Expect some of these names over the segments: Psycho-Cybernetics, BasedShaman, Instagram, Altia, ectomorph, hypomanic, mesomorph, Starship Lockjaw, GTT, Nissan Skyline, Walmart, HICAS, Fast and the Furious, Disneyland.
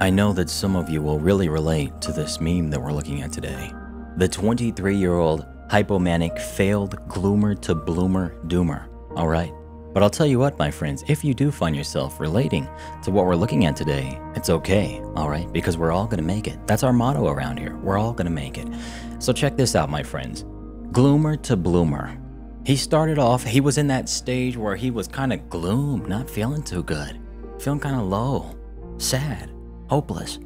I know that some of you will really relate to this meme that we're looking at today. The 23-year-old hypomanic failed gloomer to bloomer doomer, all right? But I'll tell you what, my friends, if you do find yourself relating to what we're looking at today, it's okay, all right? Because we're all gonna make it. That's our motto around here. We're all gonna make it. So check this out, my friends. Gloomer to bloomer. He started off, he was in that stage where he was kind of gloom, not feeling too good, feeling kind of low, sad, hopeless.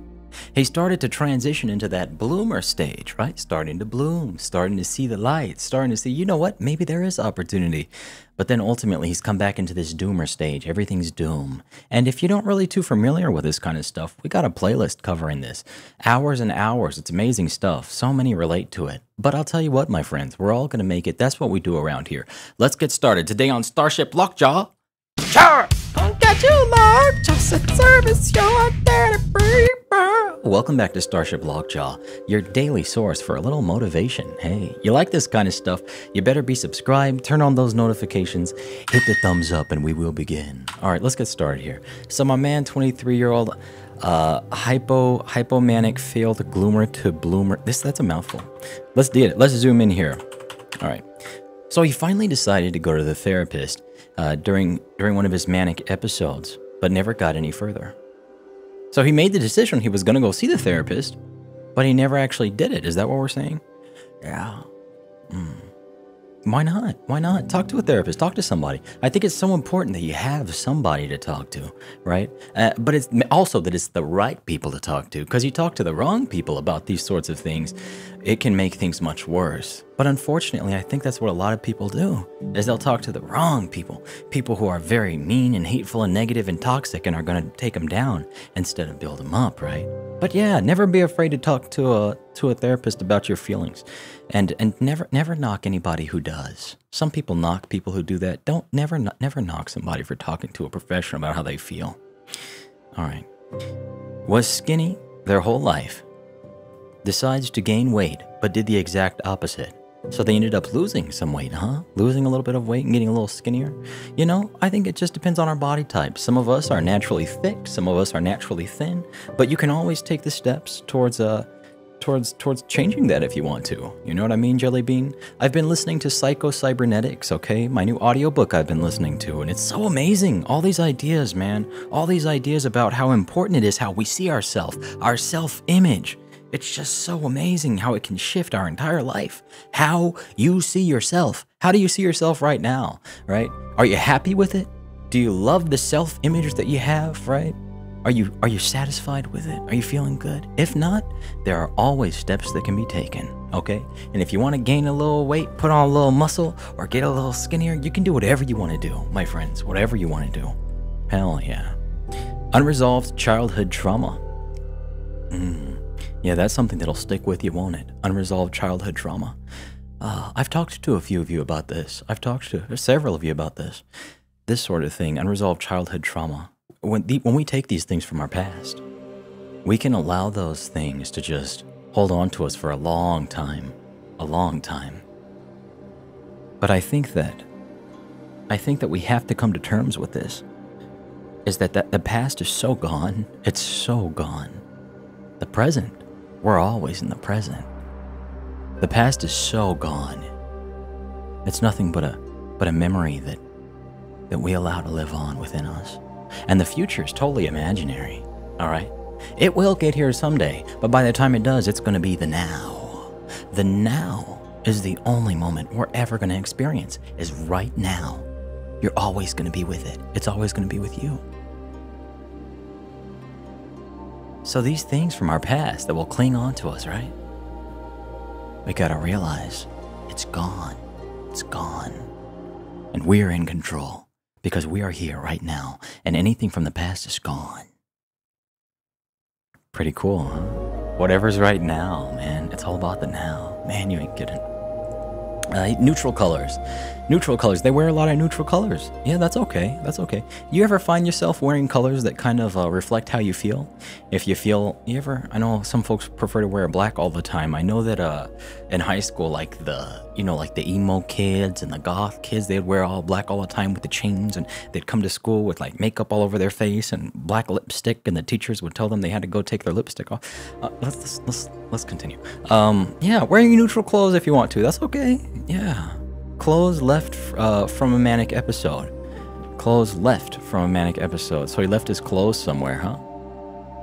He started to transition into that bloomer stage, right? Starting to bloom, starting to see the light, starting to see, you know what, maybe there is opportunity. But then ultimately he's come back into this doomer stage. Everything's doom. And if you're not really too familiar with this kind of stuff, we got a playlist covering this. Hours and hours. It's amazing stuff. So many relate to it. But I'll tell you what, my friends, we're all going to make it. That's what we do around here. Let's get started today on Starship Lockjaw. Sure. Don't get you Lord, just in service, you're there to free. Welcome back to Starship Lockjaw, your daily source for a little motivation. Hey, you like this kind of stuff, you better be subscribed, turn on those notifications, hit the thumbs up, and we will begin. All right, let's get started here. So my man, 23-year-old hypomanic failed gloomer to bloomer. That's a mouthful. Let's do it. Let's zoom in here. All right. So he finally decided to go to the therapist during one of his manic episodes, but never got any further. So he made the decision he was going to go see the therapist, but he never actually did it. Is that what we're saying? Yeah. Why not? Why not? Talk to a therapist. Talk to somebody. I think it's so important that you have somebody to talk to, right? But it's also that it's the right people to talk to, because you talk to the wrong people about these sorts of things, it can make things much worse. But unfortunately, I think that's what a lot of people do, is they'll talk to the wrong people, people who are very mean and hateful and negative and toxic and are going to take them down instead of build them up, right? But yeah, never be afraid to talk to a therapist about your feelings, and never knock anybody who does. Some people knock people who do that. Don't never knock somebody for talking to a professional about how they feel. All right. Was skinny their whole life. Decides to gain weight, but did the exact opposite. So they ended up losing some weight, huh? Losing a little bit of weight and getting a little skinnier? You know, I think it just depends on our body type. Some of us are naturally thick, some of us are naturally thin, but you can always take the steps towards towards changing that if you want to. You know what I mean, Jelly Bean? I've been listening to Psycho-Cybernetics, okay? My new audiobook I've been listening to, and it's so amazing. All these ideas, man. All these ideas about how important it is how we see ourselves, our self-image. It's just so amazing how it can shift our entire life. How you see yourself. How do you see yourself right now, right? Are you happy with it? Do you love the self-image that you have, right? Are you satisfied with it? Are you feeling good? If not, there are always steps that can be taken, okay? And if you want to gain a little weight, put on a little muscle, or get a little skinnier, you can do whatever you want to do, my friends. Whatever you want to do. Hell yeah. Unresolved childhood trauma. Yeah, that's something that'll stick with you, won't it? Unresolved childhood trauma. I've talked to a few of you about this. I've talked to several of you about this. This sort of thing, unresolved childhood trauma. When we take these things from our past, we can allow those things to just hold on to us for a long time. A long time. But I think that we have to come to terms with this. Is that the past is so gone. It's so gone. The present. We're always in the present. The past is so gone. It's nothing but a memory that we allow to live on within us. And the future is totally imaginary, all right? It will get here someday, but by the time it does, it's going to be the now. The now is the only moment we're ever going to experience, is right now. You're always going to be with it. It's always going to be with you. So these things from our past that will cling on to us, right? We gotta realize it's gone. It's gone. And we're in control because we are here right now, and anything from the past is gone. Pretty cool, huh? Whatever's right now, man. It's all about the now. Man, you ain't kidding. Neutral colors. Neutral colors. They wear a lot of neutral colors. Yeah, that's okay. That's okay. You ever find yourself wearing colors that kind of reflect how you feel? If you feel... You ever... I know some folks prefer to wear black all the time. I know that in high school, like the... You know, like the emo kids and the goth kids, they'd wear all black all the time with the chains, and they'd come to school with like makeup all over their face and black lipstick, and the teachers would tell them they had to go take their lipstick off. Let's continue. Yeah, wear your neutral clothes if you want to. That's okay. Yeah. Clothes left from a manic episode. Clothes left from a manic episode. So he left his clothes somewhere, huh?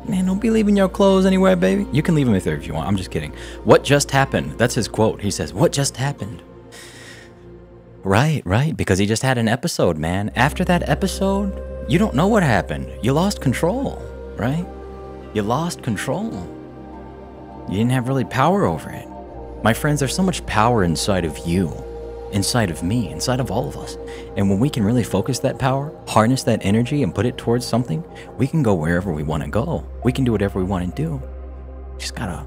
Man, don't be leaving your clothes anywhere, baby. You can leave them there if you want. I'm just kidding. What just happened? That's his quote. He says, what just happened? Right. Because he just had an episode, man. After that episode, you don't know what happened. You lost control, right? You lost control. You didn't have really power over it. My friends, there's so much power inside of you. Inside of me, inside of all of us. And when we can really focus that power, harness that energy and put it towards something, we can go wherever we want to go. We can do whatever we want to do. Just gotta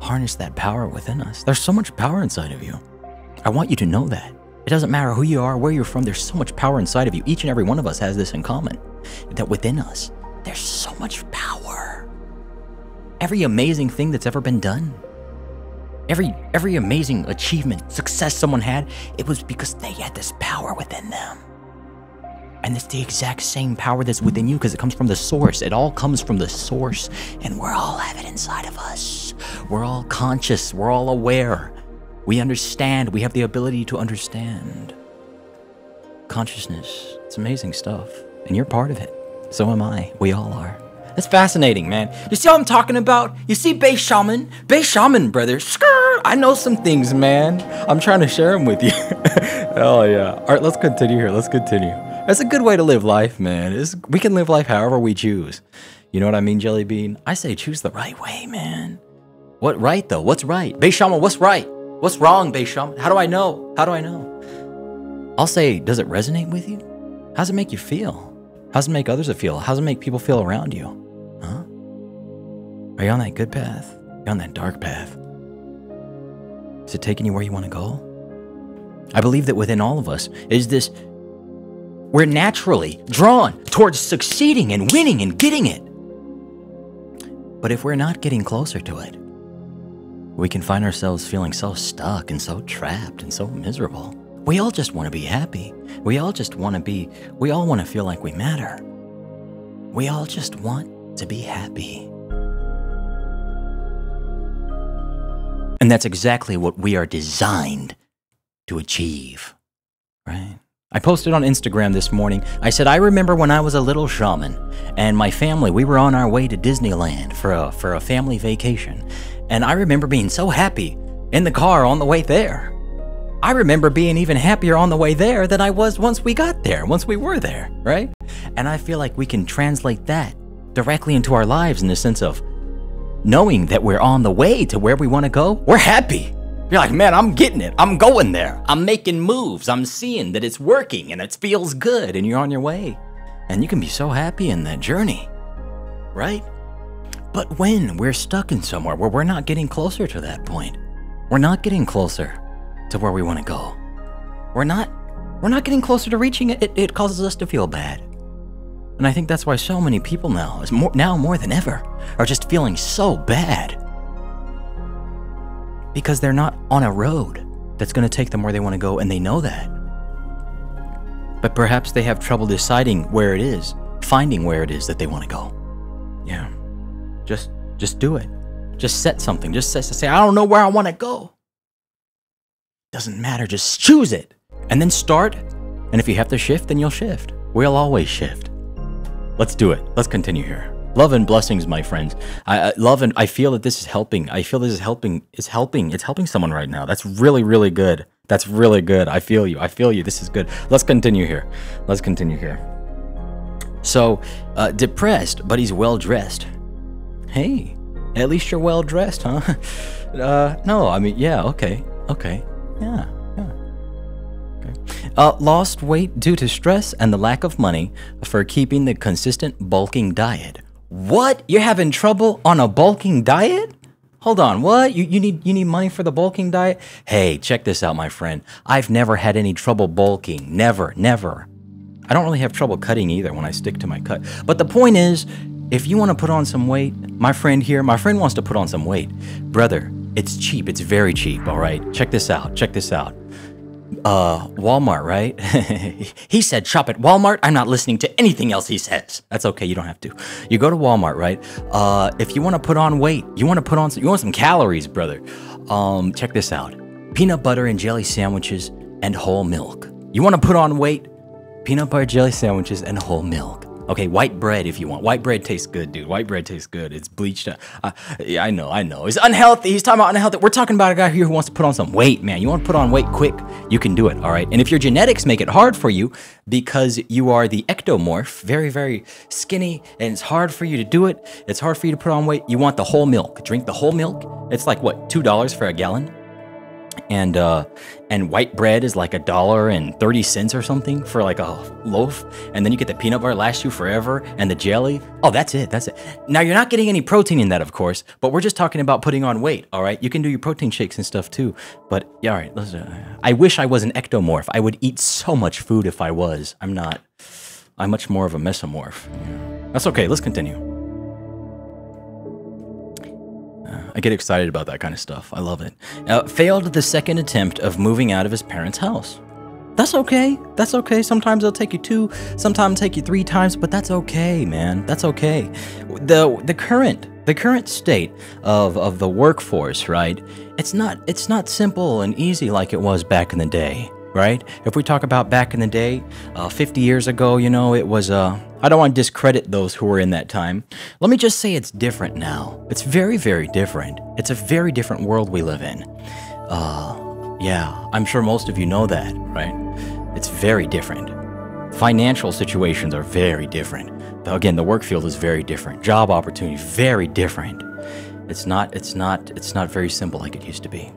harness that power within us. There's so much power inside of you. I want you to know that. It doesn't matter who you are, where you're from, there's so much power inside of you. Each and every one of us has this in common, that within us, there's so much power. Every amazing thing that's ever been done, every amazing achievement, success someone had, it was because they had this power within them. And it's the exact same power that's within you, because it comes from the source. It all comes from the source, and we're all have it inside of us. We're all conscious. We're all aware. We understand. We have the ability to understand. Consciousness. It's amazing stuff. And you're part of it. So am I. We all are. That's fascinating, man. You see what I'm talking about? You see Bay Shaman? Bay Shaman, brother. Skrr! I know some things, man. I'm trying to share them with you. Hell yeah. All right, let's continue here. Let's continue. That's a good way to live life, man. We can live life however we choose. You know what I mean, Jelly Bean? I say choose the right way, man. What right, though? What's right? Bay Shaman, what's right? What's wrong, Bay Shaman? How do I know? How do I know? I'll say, does it resonate with you? How does it make you feel? How does it make others feel? How does it make people feel around you? Huh? Are you on that good path? Are you on that dark path? Is it taking you where you want to go? I believe that within all of us is this, we're naturally drawn towards succeeding and winning and getting it. But if we're not getting closer to it, we can find ourselves feeling so stuck and so trapped and so miserable. We all just want to be happy. We all want to feel like we matter. We all just want to be happy. And that's exactly what we are designed to achieve, right? I posted on Instagram this morning. I said, I remember when I was a little shaman and my family, we were on our way to Disneyland for a family vacation. And I remember being so happy in the car on the way there. I remember being even happier on the way there than I was once we got there, once we were there, right? And I feel like we can translate that directly into our lives in the sense of knowing that we're on the way to where we want to go. We're happy. You're like, man, I'm getting it. I'm going there. I'm making moves. I'm seeing that it's working and it feels good and you're on your way. And you can be so happy in that journey, right? But when we're stuck in somewhere where we're not getting closer to that point, we're not getting closer to where we want to go. We're not getting closer to reaching it. It causes us to feel bad. And I think that's why so many people now, more than ever, are just feeling so bad. Because they're not on a road that's going to take them where they want to go, and they know that. But perhaps they have trouble deciding where it is, finding where it is that they want to go. Yeah. Just do it. Just set something. Just say, I don't know where I want to go. Doesn't matter, just choose it and then start. And if you have to shift, then you'll shift. We'll always shift. Let's do it. Let's continue here. Love and blessings, my friends. I love, and I feel that this is helping. I feel this is helping. It's helping. It's helping someone right now. That's really, really good. That's really good. I feel you. I feel you. This is good. Let's continue here. Let's continue here. So depressed, but he's well dressed. Hey, at least you're well dressed, huh? No, I mean, yeah, okay, okay. Yeah. Okay. Lost weight due to stress and the lack of money for keeping the consistent bulking diet. What? You're having trouble on a bulking diet? Hold on, what? You need money for the bulking diet? Hey, check this out, my friend. I've never had any trouble bulking. Never, never. I don't really have trouble cutting either when I stick to my cut. But the point is, if you want to put on some weight, my friend here, my friend wants to put on some weight. Brother, it's cheap. It's very cheap, all right? Check this out. Check this out. Walmart, right? He said shop at Walmart. I'm not listening to anything else he says. That's okay. You don't have to. You go to Walmart, right? If you want to put on weight, you want some calories, brother. Check this out. Peanut butter and jelly sandwiches and whole milk. You want to put on weight? Peanut butter, jelly sandwiches, and whole milk. Okay, white bread if you want. White bread tastes good, dude. White bread tastes good. It's bleached out. Yeah, I know, I know. It's unhealthy. He's talking about unhealthy. We're talking about a guy here who wants to put on some weight, man. You want to put on weight quick, you can do it, all right? And if your genetics make it hard for you because you are the ectomorph, very, very skinny, and it's hard for you to do it, it's hard for you to put on weight, you want the whole milk. Drink the whole milk. It's like, what, $2 for a gallon? And white bread is like $1.30 or something for like a loaf, and then you get the peanut butter, lasts you forever, and the jelly. Oh, that's it, that's it. Now, you're not getting any protein in that, of course, but we're just talking about putting on weight, all right? You can do your protein shakes and stuff too, but yeah, all right, listen, I wish I was an ectomorph. I would eat so much food if I was. I'm not. I'm much more of a mesomorph. Yeah. That's okay, let's continue. I get excited about that kind of stuff. I love it. Failed the second attempt of moving out of his parents' house. That's okay. That's okay. Sometimes they'll take you 2, sometimes take you 3 times, but that's okay, man. That's okay. The current state of the workforce, right? It's not simple and easy like it was back in the day, right? If we talk about back in the day, 50 years ago, you know, it was I don't want to discredit those who were in that time. Let me just say it's different now. It's very, very different. It's a very different world we live in. Yeah, I'm sure most of you know that, right? It's very different. Financial situations are very different. Again, the work field is very different. Job opportunity, very different. It's not very simple like it used to be.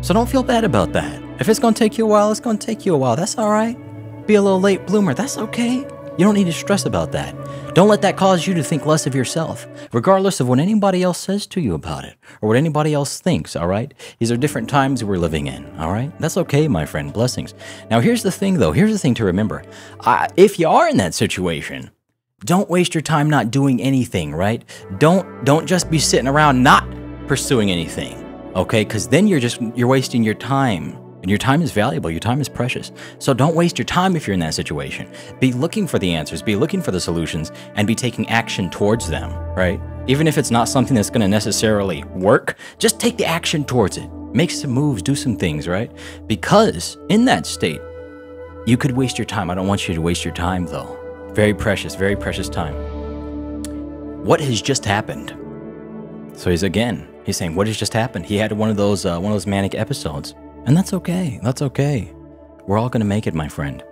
So don't feel bad about that. If it's gonna take you a while, it's gonna take you a while. That's all right. Be a little late bloomer, that's okay. You don't need to stress about that. Don't let that cause you to think less of yourself, regardless of what anybody else says to you about it or what anybody else thinks, all right? These are different times we're living in, all right? That's okay, my friend. Blessings. Now, here's the thing, though. Here's the thing to remember. If you are in that situation, don't waste your time not doing anything, right? Don't just be sitting around not pursuing anything, okay? Because then you're wasting your time. And your time is valuable. Your time is precious. So don't waste your time if you're in that situation. Be looking for the answers. Be looking for the solutions and be taking action towards them, right? Even if it's not something that's going to necessarily work, just take the action towards it. Make some moves. Do some things, right? Because in that state, you could waste your time. I don't want you to waste your time, though. Very precious time. What has just happened? So he's saying, what has just happened? He had one of those manic episodes. And that's okay. That's okay. We're all going to make it, my friend.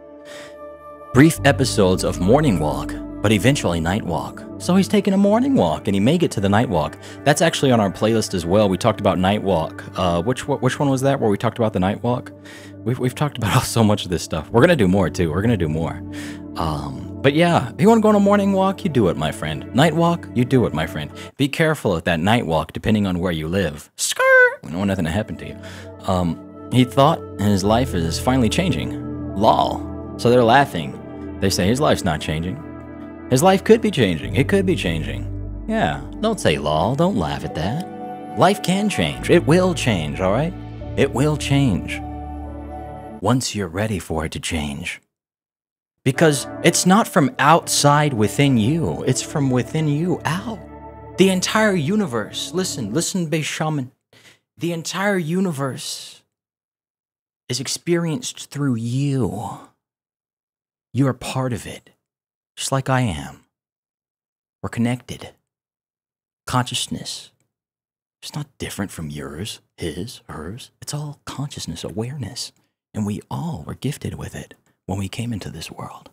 Brief episodes of morning walk, but eventually night walk. So he's taking a morning walk, and he may get to the night walk. That's actually on our playlist as well. We talked about night walk. Which one was that where we talked about the night walk? We've talked about so much of this stuff. We're going to do more, too. We're going to do more. But yeah, if you want to go on a morning walk, you do it, my friend. Night walk, you do it, my friend. Be careful at that night walk, depending on where you live. Skrr! We don't want nothing to happen to you. He thought his life is finally changing. Lol. So they're laughing. They say his life's not changing. His life could be changing. It could be changing. Yeah, don't say lol. Don't laugh at that. Life can change. It will change, all right? It will change. Once you're ready for it to change. Because it's not from outside within you. It's from within you out. The entire universe. Listen, Base Shaman. The entire universe is experienced through you. You are part of it, just like I am. We're connected. Consciousness. It's not different from yours, his, hers. It's all consciousness, awareness. And we all were gifted with it when we came into this world.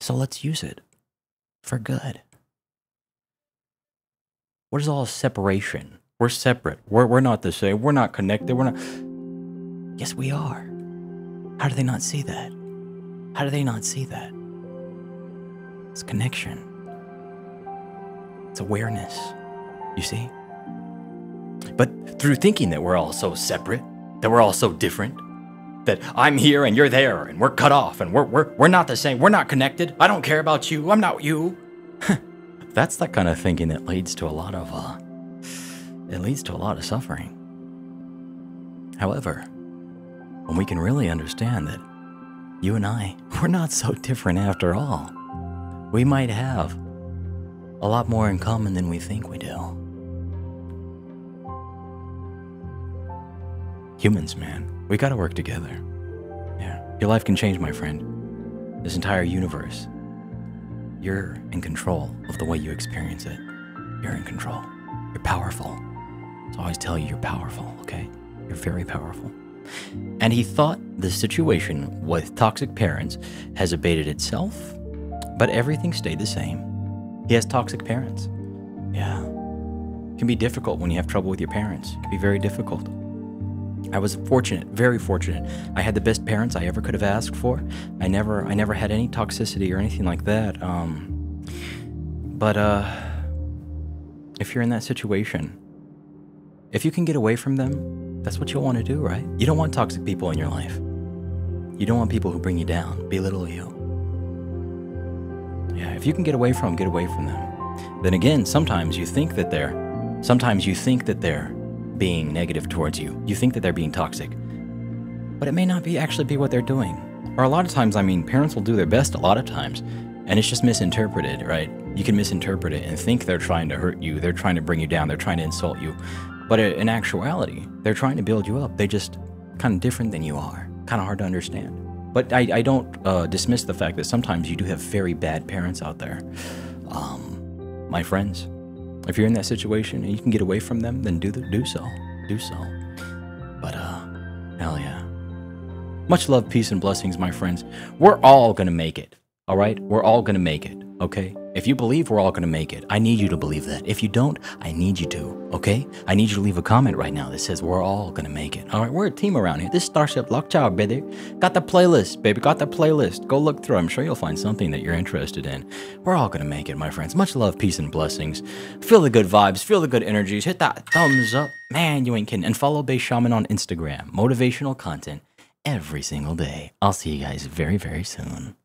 So let's use it for good. What is all separation? We're separate. We're not the same. We're not connected. We're not... Yes, we are. How do they not see that? How do they not see that? It's connection. It's awareness. You see? But through thinking that we're all so separate, that we're all so different, that I'm here and you're there and we're cut off and we're not the same, we're not connected, I don't care about you, I'm not you. That's that kind of thinking that leads to a lot of, suffering. However, when we can really understand that you and I, we're not so different after all, we might have a lot more in common than we think we do. Humans, man, we gotta work together. Yeah, your life can change, my friend. This entire universe, you're in control of the way you experience it. You're in control. You're powerful. So I always tell you, you're powerful, okay? You're very powerful. And he thought the situation with toxic parents has abated itself, but everything stayed the same. He has toxic parents. Yeah. It can be difficult when you have trouble with your parents. It can be very difficult. I was fortunate, very fortunate. I had the best parents I ever could have asked for. I never had any toxicity or anything like that. If you're in that situation, if you can get away from them, that's what you'll want to do, right? You don't want toxic people in your life. You don't want people who bring you down, belittle you. Yeah, if you can get away from them, get away from them. Then again, sometimes you think that they're being negative towards you. You think that they're being toxic, but it may not be actually be what they're doing. Or a lot of times, I mean, parents will do their best a lot of times, and it's just misinterpreted, right? You can misinterpret it and think they're trying to hurt you. They're trying to bring you down. They're trying to insult you. But in actuality, they're trying to build you up. They're just kind of different than you are. Kind of hard to understand. But I don't dismiss the fact that sometimes you do have very bad parents out there. My friends, if you're in that situation and you can get away from them, then do so. But hell yeah. Much love, peace, and blessings, my friends. We're all gonna make it, all right? We're all gonna make it, okay? If you believe, we're all gonna make it. I need you to believe that. If you don't, I need you to, okay? I need you to leave a comment right now that says we're all gonna make it. All right, we're a team around here. This is Starship Lockjaw, baby. Got the playlist, baby, got the playlist. Go look through, I'm sure you'll find something that you're interested in. We're all gonna make it, my friends. Much love, peace, and blessings. Feel the good vibes, feel the good energies. Hit that thumbs up. Man, you ain't kidding. And follow Base Shaman on Instagram. Motivational content every single day. I'll see you guys very, very soon.